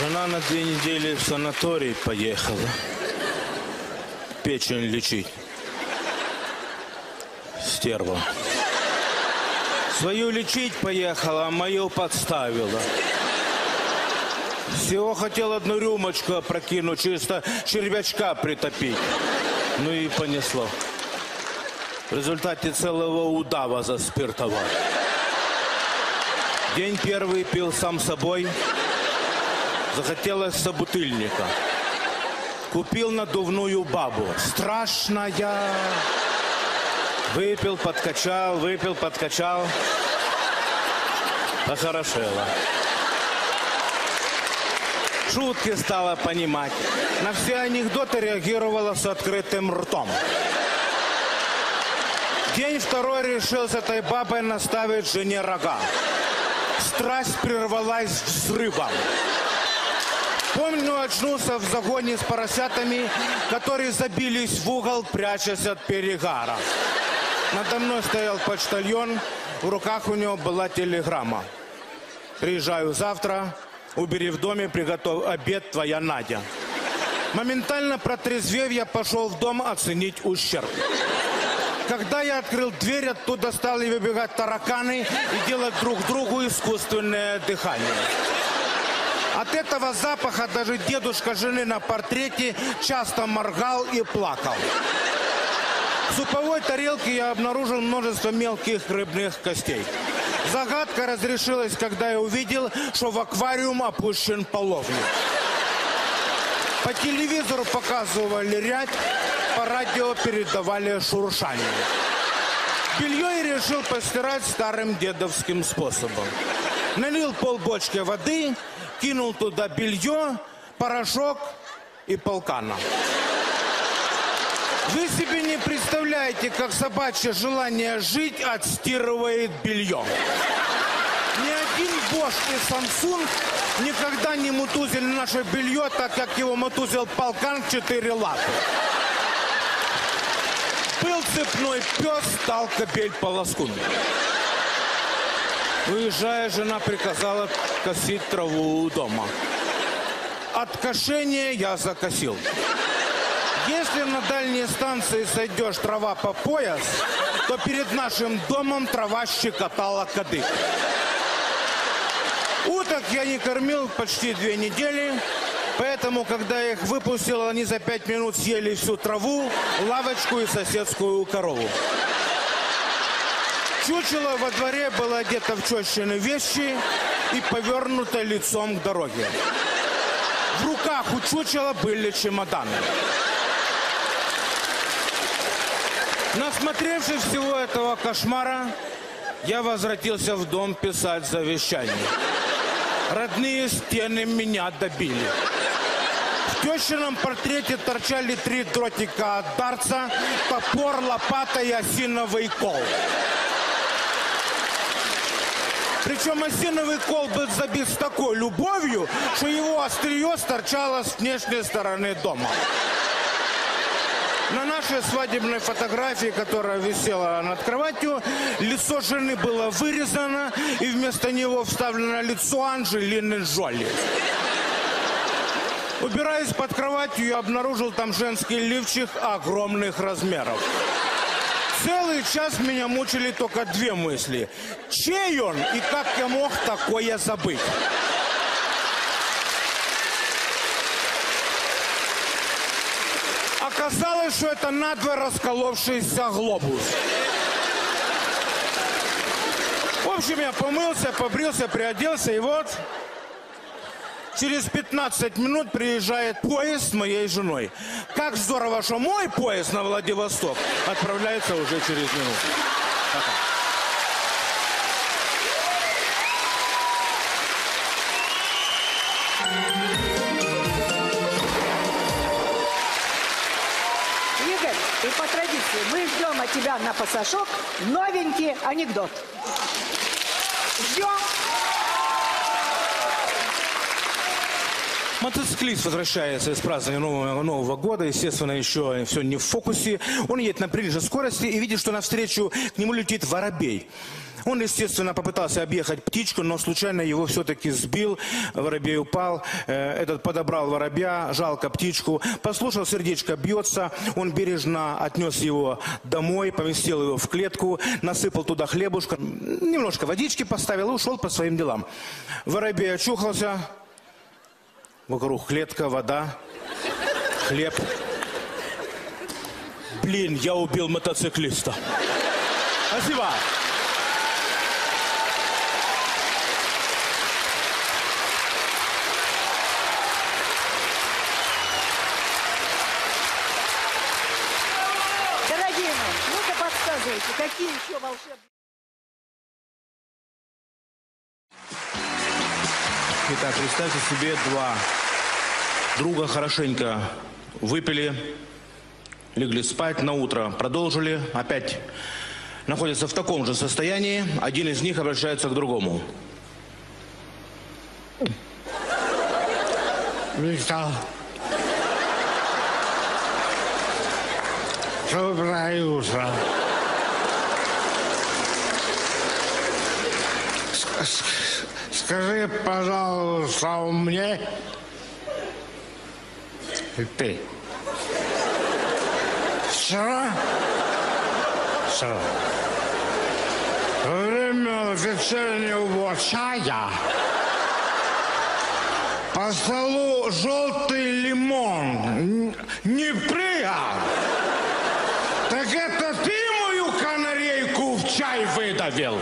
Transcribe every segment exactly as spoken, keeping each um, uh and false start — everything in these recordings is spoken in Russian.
Жена на две недели в санаторий поехала. Печень лечить. Стерва. Свою лечить поехала, а мою подставила. Всего хотел одну рюмочку опрокинуть, чисто червячка притопить. Ну и понесло. В результате целого удава заспиртовал. День первый пил сам собой. Захотелось собутыльника. Купил надувную бабу. Страшная. Выпил, подкачал, выпил, подкачал. Похорошела. Шутки стала понимать. На все анекдоты реагировала с открытым ртом. День второй решил с этой бабой наставить жене рога. Страсть прервалась взрывом. Помню, очнулся в загоне с поросятами, которые забились в угол, прячась от перегара. Надо мной стоял почтальон, в руках у него была телеграмма. «Приезжаю завтра, убери в доме, приготовь обед, твоя Надя». Моментально протрезвев, я пошел в дом оценить ущерб. Когда я открыл дверь, оттуда стали выбегать тараканы и делать друг другу искусственное дыхание. От этого запаха даже дедушка жены на портрете часто моргал и плакал. В суповой тарелке я обнаружил множество мелких рыбных костей. Загадка разрешилась, когда я увидел, что в аквариум опущен половник. По телевизору показывали рябь, по радио передавали шуршание. Белье я решил постирать старым дедовским способом. Налил полбочки воды, кинул туда белье, порошок и полкана. Вы себе не представляете, как собачье желание жить отстирывает белье. Ни один Bosch и Samsung никогда не мутузили наше белье, так как его мутузил полкан четыре лапы. Был цепной пес, стал кобель полоскун. Выезжая, жена приказала косить траву у дома. От кошения я закосил. Если на дальней станции сойдешь трава по пояс, то перед нашим домом трава щекотала кадык. Уток я не кормил почти две недели, поэтому, когда я их выпустил, они за пять минут съели всю траву, лавочку и соседскую корову. Чучело во дворе было одето в чощины вещи и повернуто лицом к дороге. В руках у чучела были чемоданы. Насмотревшись всего этого кошмара, я возвратился в дом писать завещание. Родные стены меня добили. В тещином портрете торчали три дротика от дарца, топор, лопата и осиновый кол. Причем осиновый кол был забит с такой любовью, что его острие торчало с внешней стороны дома. На нашей свадебной фотографии, которая висела над кроватью, лицо жены было вырезано, и вместо него вставлено лицо Анджелины Джоли. Убираясь под кроватью, я обнаружил там женский лифчик огромных размеров. Целый час меня мучили только две мысли. Чей он и как я мог такое забыть? Оказалось, что это надвое расколовшийся глобус. В общем, я помылся, побрился, приоделся, и вот... Через пятнадцать минут приезжает поезд с моей женой. Как здорово, что мой поезд на Владивосток отправляется уже через минуту. Игорь, и по традиции мы ждем от тебя на пасашок новенький анекдот. Ждем. Мотоциклист возвращается из празднования нового, нового года, естественно, еще все не в фокусе. Он едет на прилежной скорости и видит, что навстречу к нему летит воробей. Он, естественно, попытался объехать птичку, но случайно его все-таки сбил. Воробей упал, этот подобрал воробья, жалко птичку. Послушал, сердечко бьется, он бережно отнес его домой, поместил его в клетку, насыпал туда хлебушка, немножко водички поставил и ушел по своим делам. Воробей очухался, вокруг клетка, вода, хлеб. Блин, я убил мотоциклиста. Спасибо. Дорогие мои, ну-ка подсказывайте, какие еще волшебные... Итак, представьте себе два друга хорошенько выпили, легли спать, на утро продолжили, опять находятся в таком же состоянии, один из них обращается к другому. Виктор, доброе утро. Скажи, пожалуйста, мне... Ты. Вчера? Вчера. Во время вечернего чая по столу желтый лимон не прыгал. Так это ты мою канарейку в чай выдавил?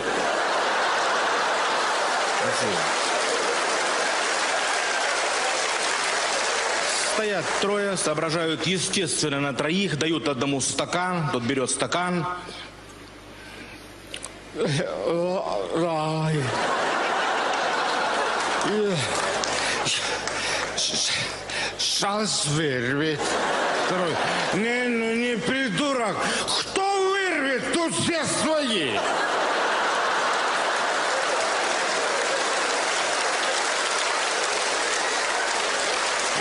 Стоят трое, соображают, естественно, на троих, дают одному стакан, тот берет стакан. Шанс вырвет. Второй. Не, ну не придурок. Кто вырвет? Тут все свои.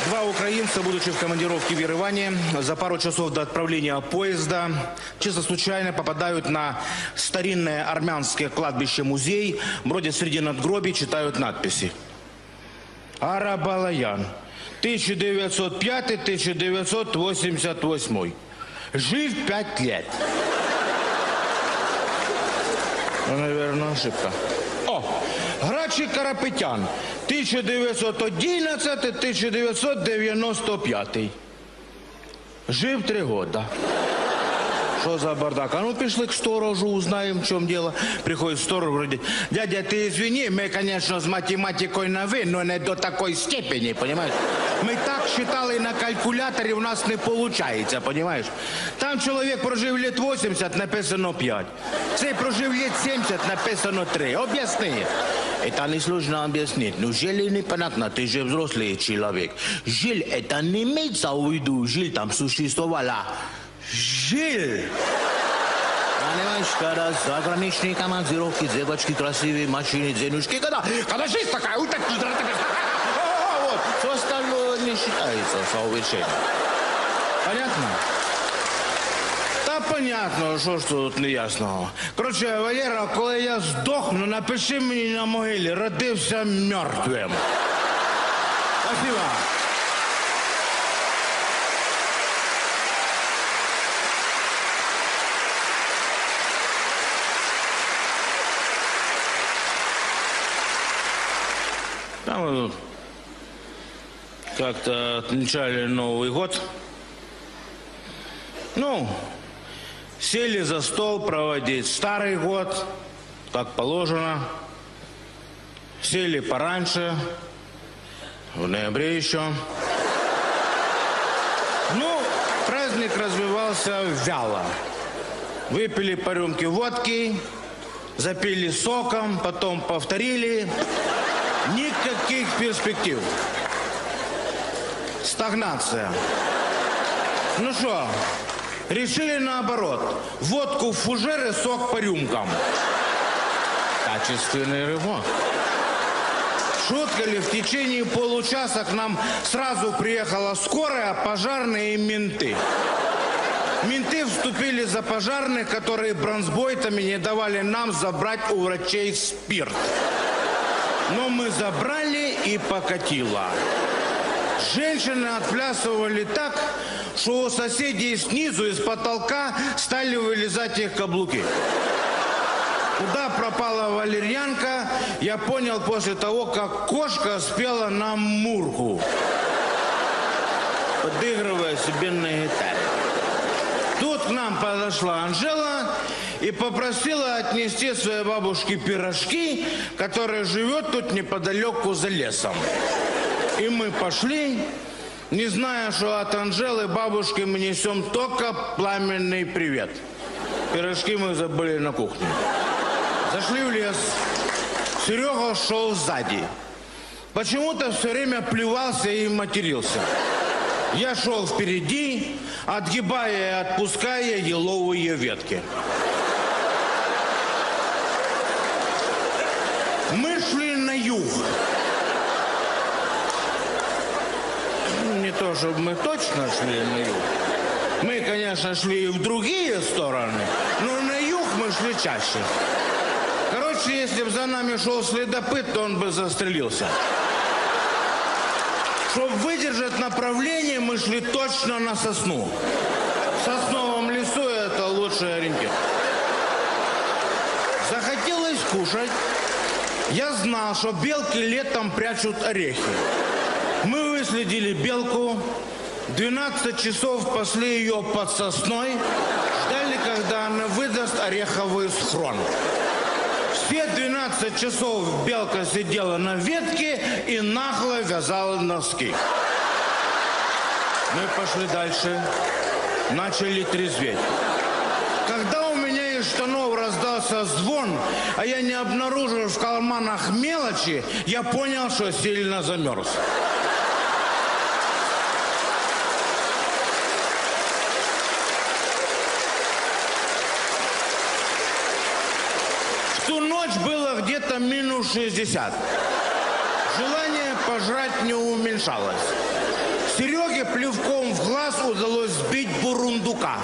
Два украинца, будучи в командировке в Ереване, за пару часов до отправления поезда, чисто случайно попадают на старинное армянское кладбище-музей. Вроде среди надгробий читают надписи. Арабалаян. тысяча девятьсот пятый — тысяча девятьсот восемьдесят восьмой. Жив пять лет. Ну, наверное, ошибка. О! Грачи Карапетян. тысяча девятьсот одиннадцатый — тысяча девятьсот девяносто пятый. Жив три года. Что за бардак? А ну, пришли к сторожу, узнаем, в чем дело. Приходит сторож, вроде, дядя, ты извини, мы, конечно, с математикой на «вы», но не до такой степени, понимаешь? Мы так считали на калькуляторе, у нас не получается, понимаешь? Там человек прожил лет восемьдесят, написано пять. Цей прожил лет семьдесят, написано три. Объясни. Это несложно объяснить. Ну, жили непонятно, ты же взрослый человек. Жил, это не имеется в виду, жил там существовала. Жил! Понимаешь, когда заграничные командировки, девочки красивые, мужчины, денежки, когда, когда жизнь такая, вот так, вот, все остальное не считается совершенно. Понятно? Да понятно, что ж тут неясного. Короче, Валера, когда я сдохну, напиши мне на могиле, родился мертвым. Спасибо. Там как-то отмечали Новый год. Ну, сели за стол проводить старый год, как положено. Сели пораньше, в ноябре еще. Ну, праздник развивался вяло. Выпили по рюмке водки, запили соком, потом повторили. Никаких перспектив. Стагнация. Ну что, решили наоборот. Водку в фужеры, сок по рюмкам. Качественный ремонт. Шутка ли, в течение получаса к нам сразу приехала скорая, пожарные и менты. Менты вступили за пожарных, которые бронзбойтами не давали нам забрать у врачей спирт. Но мы забрали и покатило. Женщины отплясывали так, что у соседей снизу, из потолка, стали вылезать их каблуки. Куда пропала валерьянка, я понял после того, как кошка спела нам мурку, подыгрывая себе на гитаре. Тут к нам подошла Анжела и попросила отнести своей бабушке пирожки, которая живет тут неподалеку за лесом. И мы пошли, не зная, что от Анжелы бабушки мы несем только пламенный привет. Пирожки мы забыли на кухне. Зашли в лес. Серега шел сзади. Почему-то все время плевался и матерился. Я шел впереди, отгибая и отпуская еловые ветки. Мы шли на юг. Не то, чтобы мы точно шли на юг. Мы, конечно, шли и в другие стороны, но на юг мы шли чаще. Короче, если бы за нами шел следопыт, то он бы застрелился. Чтобы выдержать направление, мы шли точно на сосну. В сосновом лесу это лучший ориентир. Захотелось кушать. Я знал, что белки летом прячут орехи. Мы выследили белку, двенадцать часов пасли ее под сосной, ждали, когда она выдаст ореховый схрон. Все двенадцать часов белка сидела на ветке и нагло вязала носки. Мы пошли дальше, начали трезветь. Когда у меня из штанов раздался звон, а я не обнаружил в карманах мелочи, я понял, что сильно замерз. Было где-то минус шестьдесят. Желание пожрать не уменьшалось. Сереге плевком в глаз удалось сбить бурундука.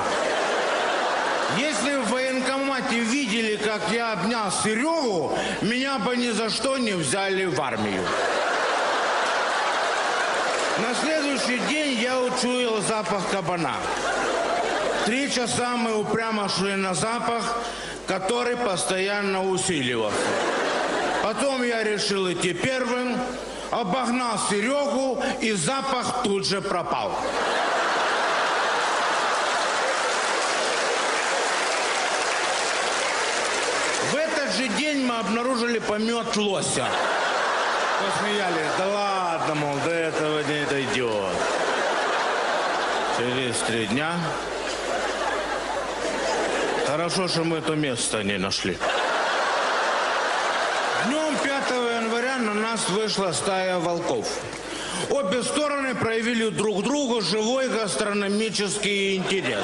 Если в военкомате видели, как я обнял Серегу, меня бы ни за что не взяли в армию. На следующий день я учуял запах кабана. Три часа мы упрямо шли на запах, который постоянно усиливался. Потом я решил идти первым, обогнал Серегу, и запах тут же пропал. В этот же день мы обнаружили помет лося. Посмеялись, да ладно, мол, до этого не дойдет. Через три дня... Хорошо, что мы это место не нашли. Днем пятого января на нас вышла стая волков. Обе стороны проявили друг другу живой гастрономический интерес.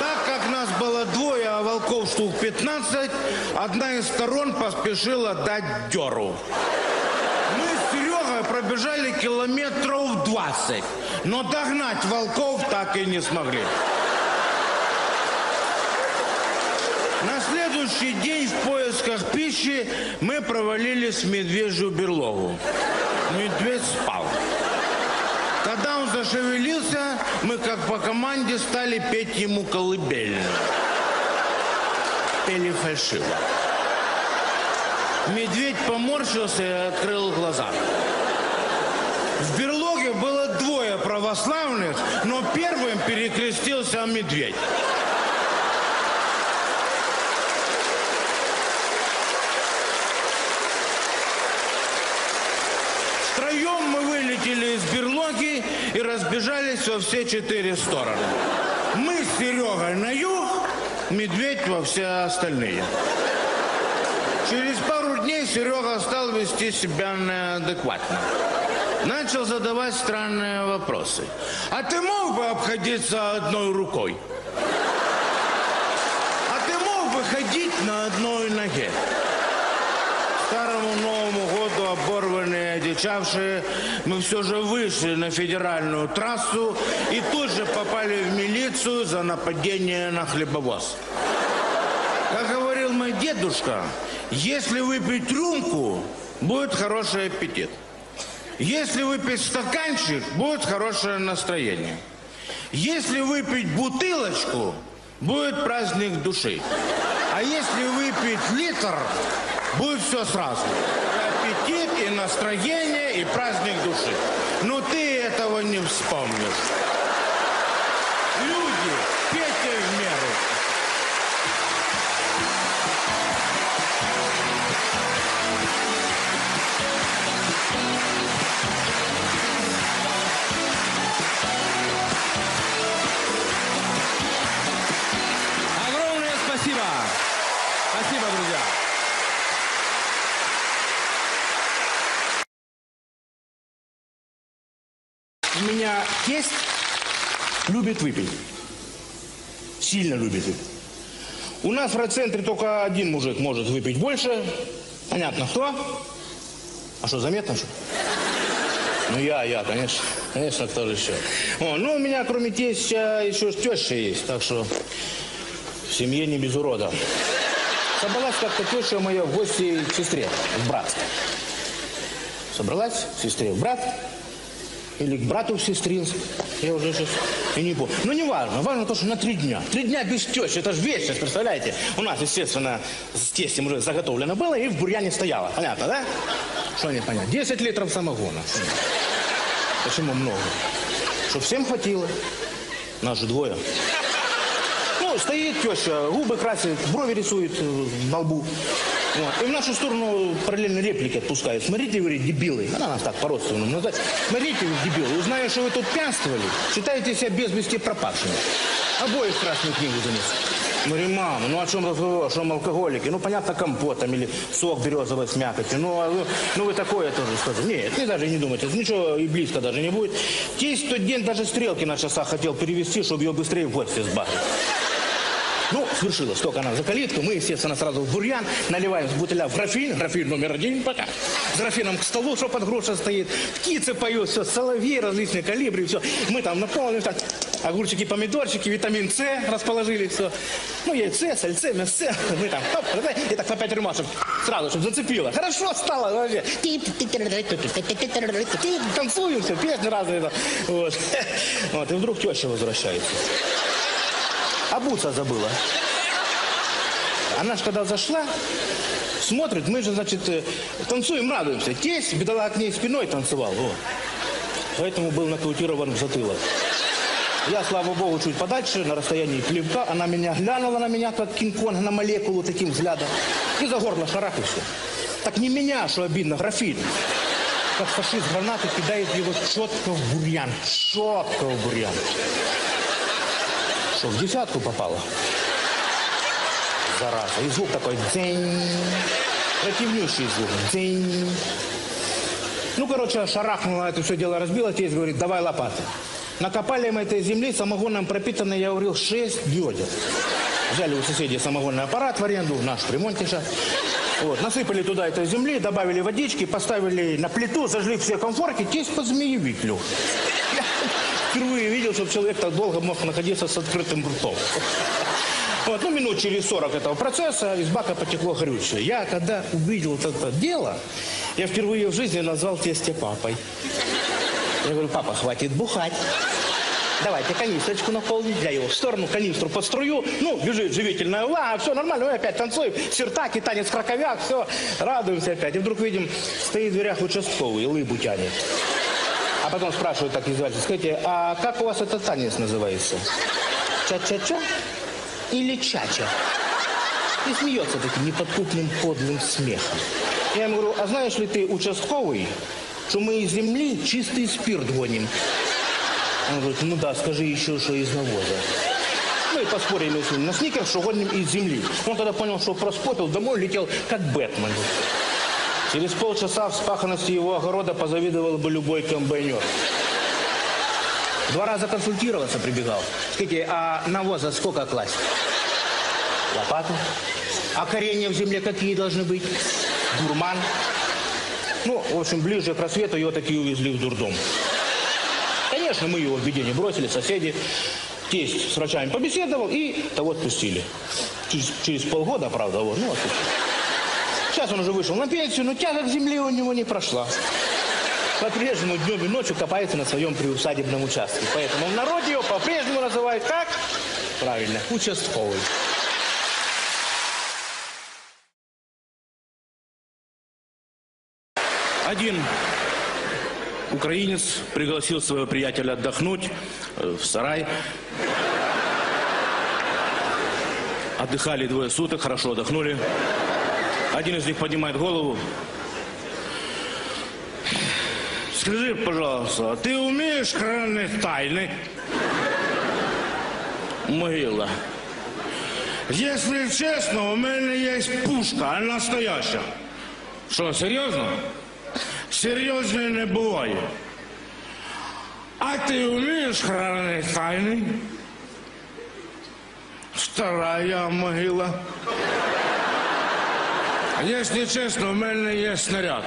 Так как нас было двое, а волков штук пятнадцать, одна из сторон поспешила дать дёру. Мы с Серегой пробежали километров двадцать, но догнать волков так и не смогли. На следующий день в поисках пищи мы провалились в медвежью берлогу. Медведь спал. Когда он зашевелился, мы как по команде стали петь ему колыбельную. Пели фальшиво. Медведь поморщился и открыл глаза. В берлоге было двое православных, но первым перекрестился медведь. Из берлоги и разбежались во все четыре стороны. Мы с Серегой на юг, медведь во все остальные. Через пару дней Серега стал вести себя неадекватно. Начал задавать странные вопросы. А ты мог бы обходиться одной рукой? А ты мог бы ходить на одной ноге? К старому Новому году оборванные одеяния кричавшие, мы все же вышли на федеральную трассу и тут же попали в милицию за нападение на хлебовоз. Как говорил мой дедушка, если выпить рюмку, будет хороший аппетит. Если выпить стаканчик, будет хорошее настроение. Если выпить бутылочку, будет праздник души. А если выпить литр, будет все сразу. И аппетит, и настроение, и праздник души. Но ты этого не вспомнишь. Люди, пейте в меру. Спасибо, друзья. У меня тесть любит выпить. Сильно любит выпить. У нас в райцентре только один мужик может выпить больше. Понятно, кто? А что, заметно, что? Ну, я, я, конечно. Конечно, кто же еще. О, ну, у меня, кроме тестя, еще теща есть. Так что в семье не без урода. Собралась как-то теща моя в гости к сестре, в брат. Собралась к сестре в брат, или к брату в сестре, я уже сейчас и не помню. Ну, не важно, важно то, что на три дня. Три дня без тещи, это же вещь, представляете? У нас, естественно, с тестем уже заготовлено было и в бурьяне стояло, понятно, да? Что непонятно? Десять литров самогона. Почему много? Чтоб всем хватило, нас же двое. Стоит теща, губы красит, брови рисует на лбу. Вот. И в нашу сторону параллельно реплики отпускает. Смотрите, говорит, дебилы. Она нас так по-родственному называет. Смотрите, дебилы, узнаю, что вы тут пьянствовали, считаете себя без вести пропавшими. Обоих в красную книгу занес. Говорю, мама, ну о чем разговор, о чем алкоголики? Ну, понятно, компот там или сок березовый с мякотью. Ну, а вы, ну вы такое тоже сказали. Нет, не даже не думайте, ничего и близко даже не будет. Тесть в тот день даже стрелки на часах хотел перевести, чтобы ее быстрее в гости сбавить. Ну, свершилось, только она за калитку, мы, естественно, сразу в бурьян, наливаем с бутыля в графин, графин номер один, пока. С графином к столу, что под гроша стоит, птицы поют, все, соловьи, различные калибри, все. Мы там наполнили, так, огурчики, помидорчики, витамин С расположили, все. Ну, яйце, сальце, мясце, мы там, хоп, и так по пять рюмашек сразу, чтобы зацепило. Хорошо стало вообще. Танцуем, все, песни разные, вот. Вот, и вдруг теща возвращается. Обуться забыла. Она ж когда зашла, смотрит, мы же, значит, танцуем, радуемся. Тесть, бедолага, к ней спиной танцевал. О. Поэтому был нокаутирован в затылок. Я, слава богу, чуть подальше, на расстоянии плевка. Она меня глянула на меня, как Кинг-Конг на молекулу, таким взглядом. И за горло шарахнулся. Так не меня, что обидно, графин. Как фашист гранаты кидает его четко в бурьян. Четко в бурьян. Что, в десятку попало? Зараза. И звук такой дзень. Противнющий звук. Дзень. Ну, короче, шарахнуло, это все дело разбило. Тесть говорит, давай лопаты. Накопали мы этой земли, самогоном пропитанной, я говорил, шесть дёдел. Взяли у соседей самогонный аппарат в аренду, наш в ремонте сейчас. Вот, насыпали туда этой земли, добавили водички, поставили на плиту, зажгли все комфорки, тесть по змеевиклю. Впервые видел, чтобы человек так долго мог находиться с открытым ртом. Вот, ну, минут через сорок этого процесса из бака потекло горючее. Я, когда увидел это дело, я впервые в жизни назвал тестя папой. Я говорю, папа, хватит бухать. Давайте канистрочку наполнить, я его в сторону, канистру подструю, ну, бежит живительная влага, все нормально, мы опять танцуем, сертаки, танец, краковяк, все, радуемся опять. И вдруг видим, стоит в дверях участковый и лыбу тянет. А потом спрашивают так издевательски, скажите, а как у вас этот танец называется? Ча-ча-ча или чача? И смеется таким неподкупным подлым смехом. Я ему говорю, а знаешь ли ты, участковый, что мы из земли чистый спирт гоним? Он говорит, ну да, скажи еще, что из навоза. Ну и поспорили с ним на сникерс, что гоним из земли. Он тогда понял, что проспопил, домой летел как Бэтмен. Через полчаса вспаханности его огорода позавидовал бы любой комбайнер. Два раза консультироваться прибегал. Скажите, а навоза сколько класть? Лопату. А коренья в земле какие должны быть? Дурман. Ну, в общем, ближе к рассвету ее таки увезли в дурдом. Конечно, мы его в беде не бросили, соседи. Тесть с врачами побеседовал, и того отпустили. Через, через полгода, правда, вот, ну, отпустили. Сейчас он уже вышел на пенсию, но тяга к земле у него не прошла. По-прежнему днем и ночью копается на своем приусадебном участке. Поэтому в народе его по-прежнему называют как? Правильно, участковый. Один украинец пригласил своего приятеля отдохнуть в сарай. Отдыхали двое суток, хорошо отдохнули. Один из них поднимает голову. Скажи, пожалуйста, а ты умеешь хранить тайны? Могила. Если честно, у меня есть пушка, она настоящая. Что, серьезно? Серьезно не бывает. А ты умеешь хранить тайны? Вторая могила. Если честно, у меня есть снаряд.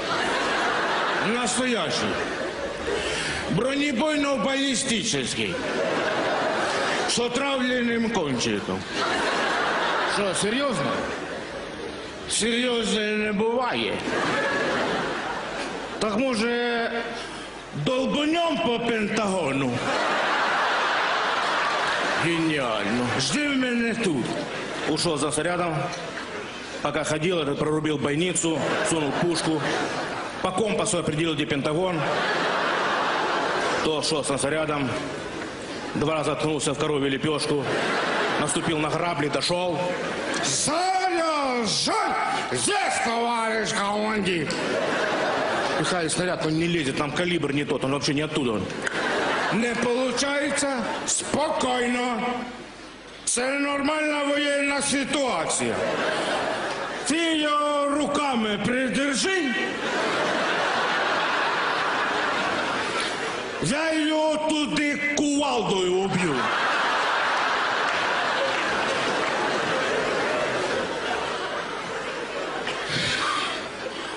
Настоящий. Бронебойно-баллистический. С отравленным кончиком. Что, серьезно? Серьезно не бывает. Так, может, долбанем по Пентагону? Гениально. Жди меня тут. Ушел за снарядом. Пока ходил, этот прорубил бойницу, сунул пушку. По компасу определил, где Пентагон. То шел с снарядом. Два раза ткнулся в коровью лепешку. Наступил на грабли, дошел. Заряжай! Здесь, товарищ командир! Пихает снаряд, он не лезет, там калибр не тот, он вообще не оттуда. Не получается? Спокойно. Это нормальная военная ситуация. Ты ее руками придержи. Я ее туда кувалдой убью.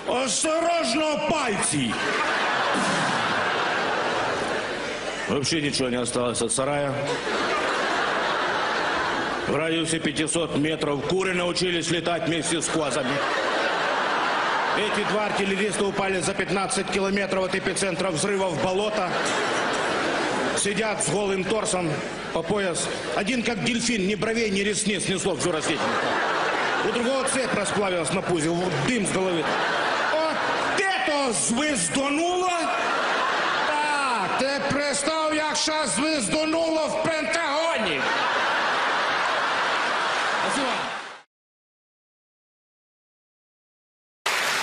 Осторожно, пальцы! Вообще ничего не осталось от сарая. В радиусе пятисот метров куры научились летать вместе с козами. Эти два артиллериста упали за пятнадцать километров от эпицентра взрыва в болото. Сидят с голым торсом по пояс. Один как дельфин, ни бровей, ни ресниц, ни слов, всю рассечника. У другого цепь расплавилась на пузе, вот дым с головы. Вот это звездануло! Так, ты представь, як сейчас звездануло в Пентагоне! Спасибо.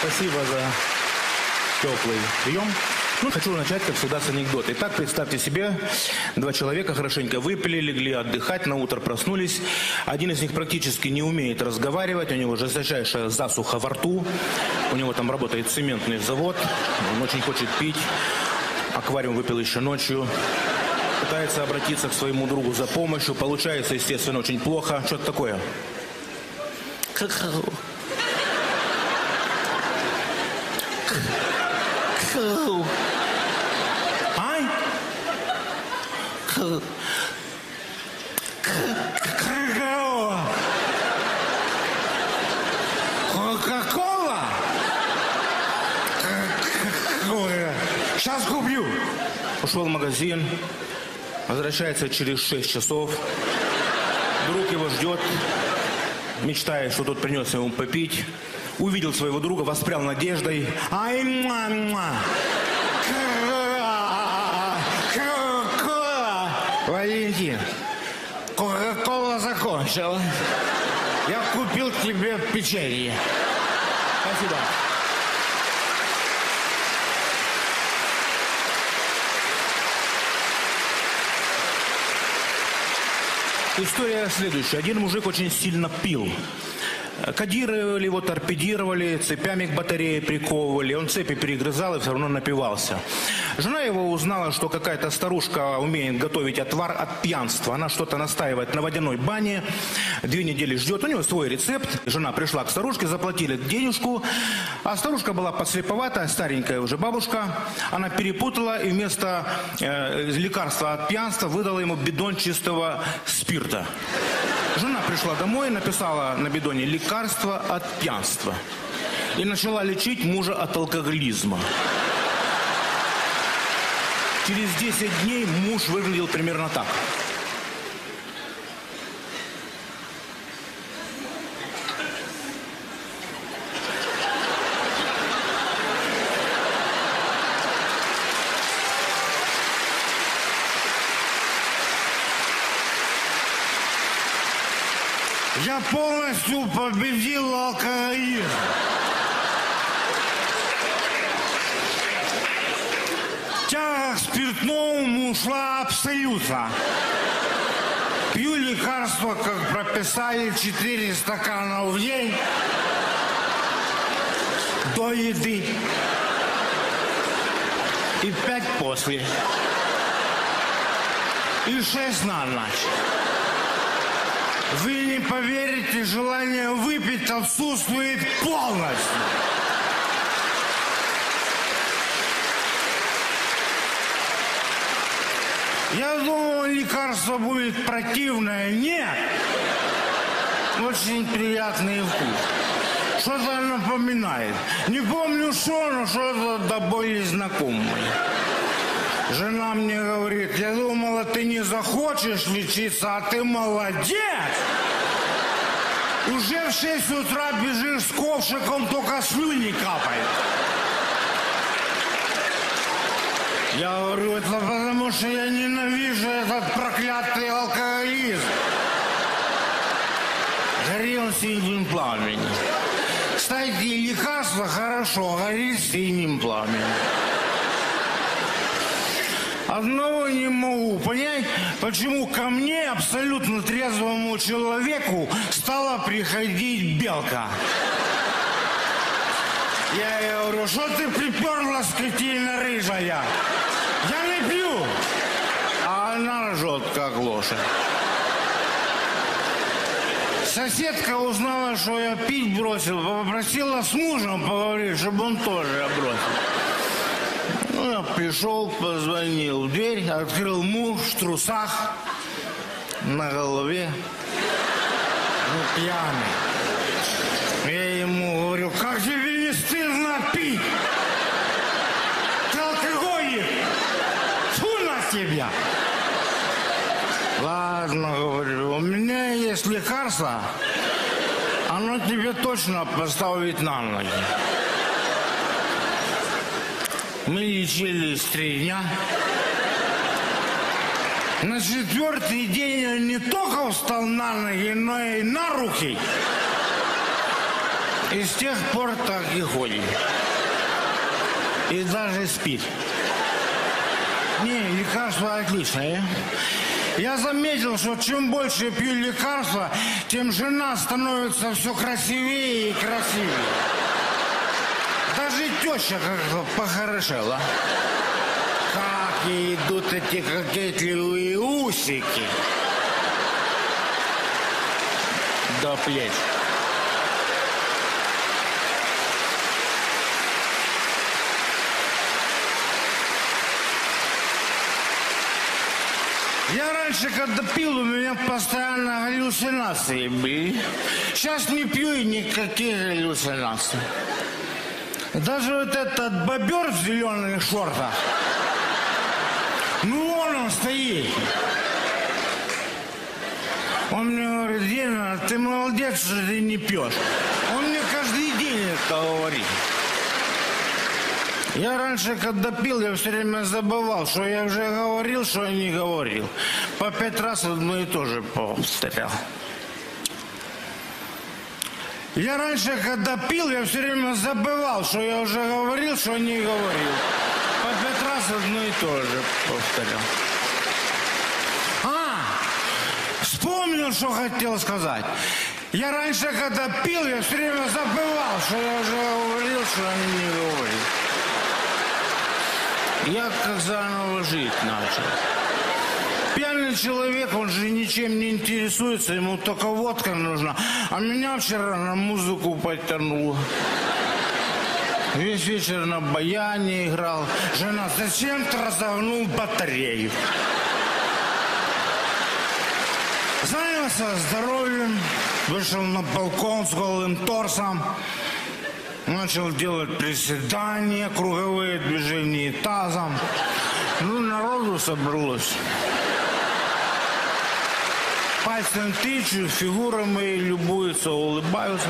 Спасибо за теплый прием. Ну, хочу начать, как всегда, с анекдота. Итак, представьте себе, два человека хорошенько выпили, легли отдыхать, на утро проснулись. Один из них практически не умеет разговаривать, у него жесточайшая засуха во рту. У него там работает цементный завод, он очень хочет пить. Аквариум выпил еще ночью. Пытается обратиться к своему другу за помощью. Получается, естественно, очень плохо. Что-то такое. Какао. Ай? Какао. Кока-кола? Сейчас куплю. Ушел в магазин. Возвращается через шесть часов. Друг его ждет. Мечтает, что тот принес ему попить. Увидел своего друга, воспрял надеждой. Ай, мама! Кока-кола! Валентин, кока-кола закончилась. Я купил тебе печенье. Спасибо. История следующая. Один мужик очень сильно пил. Кодировали его, торпедировали, цепями к батарее приковывали. Он цепи перегрызал и все равно напивался. Жена его узнала, что какая-то старушка умеет готовить отвар от пьянства. Она что-то настаивает на водяной бане. Две недели ждет. У нее свой рецепт. Жена пришла к старушке, заплатили денежку. А старушка была подслеповата, старенькая уже бабушка. Она перепутала и вместо э, лекарства от пьянства выдала ему бидон чистого спирта. Жена пришла домой и написала на бидоне «лекарство от пьянства» и начала лечить мужа от алкоголизма. Через десять дней муж выглядел примерно так. Я полностью победил алкоголизм. Тяга к спиртному ушла абсолютно. Пью лекарства, как прописали, четыре стакана в день до еды и пять после и шесть на ночь. Вы не поверите, желание выпить отсутствует полностью. Я думал, лекарство будет противное. Нет. Очень приятный вкус. Что-то напоминает. Не помню что, но что-то до боли знакомое. Жена мне говорит, я думала, ты не захочешь лечиться, а ты молодец. Уже в шесть утра бежишь с ковшиком, только слюни капает. Я говорю, это потому что я ненавижу этот проклятый алкоголизм. Горел синим пламенем. Кстати, лекарство хорошо, горит синим пламенем. Одного не могу понять, почему ко мне, абсолютно трезвому человеку, стала приходить белка. Я ей говорю, что ты приперла, скотина рыжая? Я не пью. А она ржет, как лошадь. Соседка узнала, что я пить бросил, попросила с мужем поговорить, чтобы он тоже бросил. Ну, я пришел, позвонил в дверь, открыл муж в трусах, на голове, ну, пьяный. Я ему говорю, как тебе не стыдно пить? Ты алкоголик! Фу на тебя! Ладно, говорю, у меня есть лекарство, оно тебе точно поставит на ноги. Мы лечились три дня. На четвертый день он не только встал на ноги, но и на руки. И с тех пор так и ходит. И даже спит. Не, лекарство отличное. Я заметил, что чем больше пью лекарства, тем жена становится все красивее и красивее. Даже теща как-то похорошела. Как ей идут эти кокетливые усики. До плеч. Я раньше, когда пил, у меня постоянно галлюцинации были. Сейчас не пью и никаких галлюцинаций. Даже вот этот бобер в зеленых шортах, ну вон он стоит. Он мне говорит, Дина, ты молодец, что ты не пьешь. Он мне каждый день это говорит. Я раньше, когда пил, я все время забывал, что я уже говорил, что я не говорил. По пять раз одно и то же повторял. Я раньше, когда пил, я все время забывал, что я уже говорил, что не говорил. По пять раз одно и то же повторял. А, вспомнил, что хотел сказать. Я раньше, когда пил, я все время забывал, что я уже говорил, что они не говорят. Я как заново жить начал. Пьяный человек, он же ничем не интересуется, ему только водка нужна. А меня вчера на музыку потянуло. Весь вечер на баяне играл. Жена зачем-то разогнул батарею. Занялся здоровьем, вышел на балкон с голым торсом. Начал делать приседания, круговые движения тазом. Ну, народу собралось. Пальцем тычу, фигуры мои любуются, улыбаются.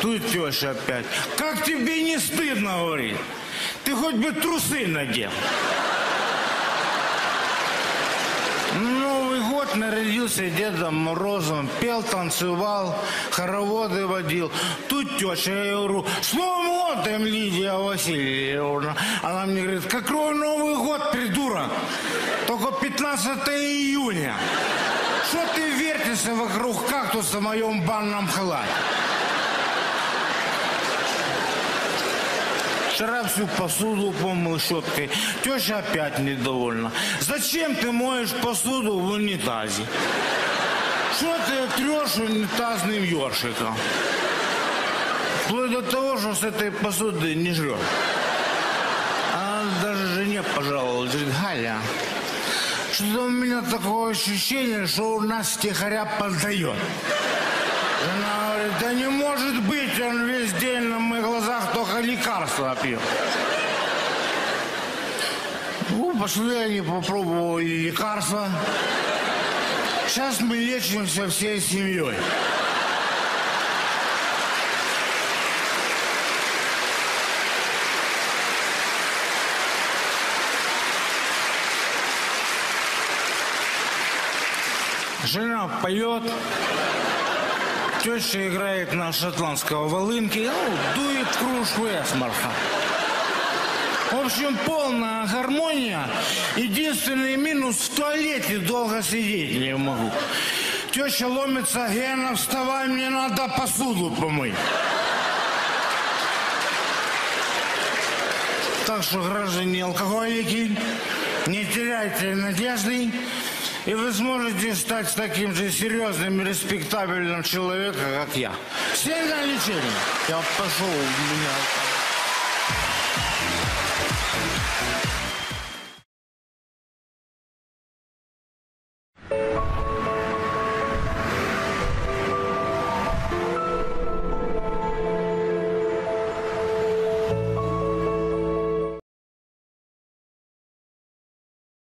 Тут теща опять. Как тебе не стыдно, говорит? Ты хоть бы трусы надел. Новый год нарядился Дедом Морозом, пел, танцевал, хороводы водил. Тут теща, я говорю, с Новым годом, Лидия Васильевна. Она мне говорит, какой Новый год, придурок? Только пятнадцатое июня. Что ты вертишься вокруг кактуса в моем банном халате? Вчера всю посуду помыл щеткой. Теща опять недовольна. Зачем ты моешь посуду в унитазе? Что ты трешь унитазным ёршиком? Вплоть до того, что с этой посуды не жрёшь. Она даже жене пожаловалась. Говорит, Галя, что-то у меня такое ощущение, что у нас тихаря поддаёт. Она говорит, да не может быть, он весь день на моих глазах только лекарства пьет. Ну, пошли они, попробовали лекарства. Сейчас мы лечимся всей семьей. Жена поет. Теща играет на шотландского волынке, ну, дует кружку эсмарха. В общем, полная гармония. Единственный минус – в туалете долго сидеть не могу. Теща ломится, Гена, вставай, мне надо посуду помыть. Так что, граждане алкоголики, не теряйте надежды. И вы сможете стать таким же серьезным и респектабельным человеком, как я. Сильное лечение. Я пошел, у меня...